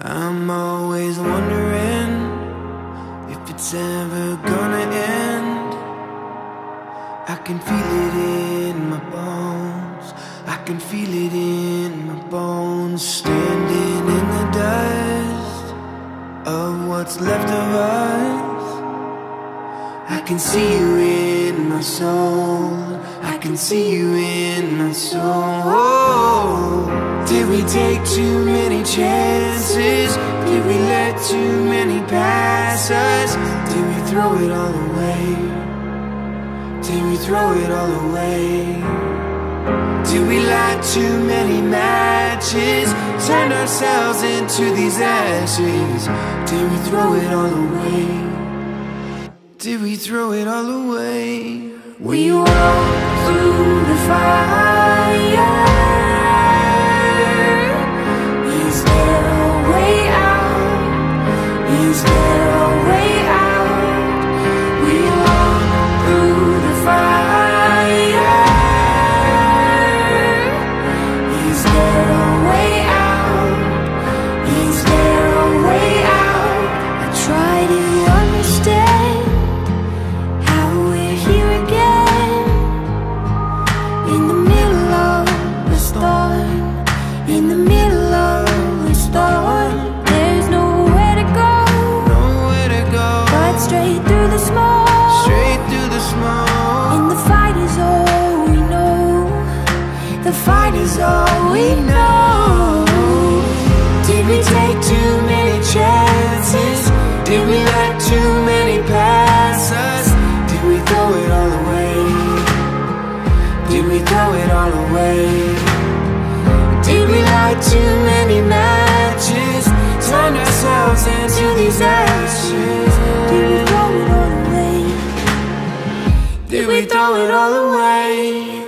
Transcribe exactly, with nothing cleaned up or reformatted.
I'm always wondering if it's ever gonna end. I can feel it in my bones, I can feel it in my bones. Standing in the dust of what's left of us, I can see you in my soul, I can see you in my soul. Oh, did we take too many chances? Did we let too many pass us? Did we throw it all away? Did we throw it all away? Did we light too many matches? Turned ourselves into these ashes? Did we throw it all away? Did we throw it all away? We walked through the fire. Is there a way out? We walk through the fire. Is there a way out? Is there a way out? I try to understand how we're here again, in the middle of the storm, in the middle of the storm. Straight through the smoke, straight through the smoke. And the fight is all we know, the fight is all we know. Did we take too many chances? Did we let too many pass us? Did we throw it all away? Did we throw it all away? Did we light too many matches? Turn ourselves into these ashes. Did we throw it all away? Did we throw it all away?